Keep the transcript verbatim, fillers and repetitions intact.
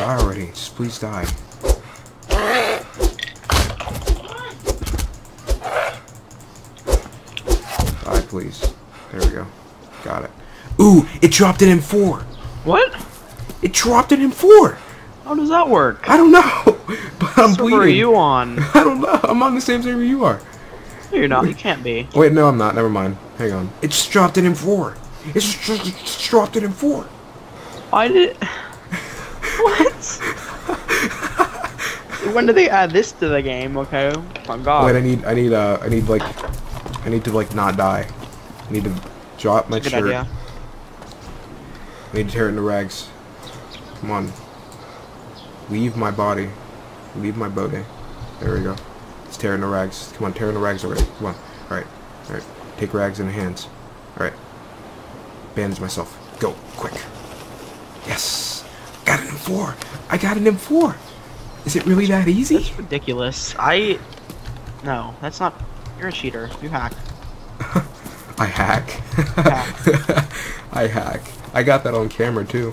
Die already. Just please die. Die, please. There we go. Got it. Ooh, it dropped an M four. What? It dropped an M four. How does that work? I don't know. But I'm bleeding. What server are you on? I don't know. I'm on the same server you are. No, you're not. You can't be. Wait, no, I'm not. Never mind. Hang on. It just dropped an M four. It just, just, just dropped an M four. Why did... What? When did they add this to the game? Okay. Oh my god. Wait, I need, I need, uh, I need, like, I need to, like, not die. I need to drop my shirt. That's a good idea. I need to tear it into rags. Come on. Leave my body. Leave my body. There we go. Let's tear into rags. Come on, tear into rags already. Come on. Alright. Alright. Take rags in hands. Alright. Bandage myself. Go. Quick. Yes. Got an M four. I got an M four. Is it really that easy? That's ridiculous. I... No. That's not... You're a cheater. You hack. I hack. hack. I hack. I got that on camera, too.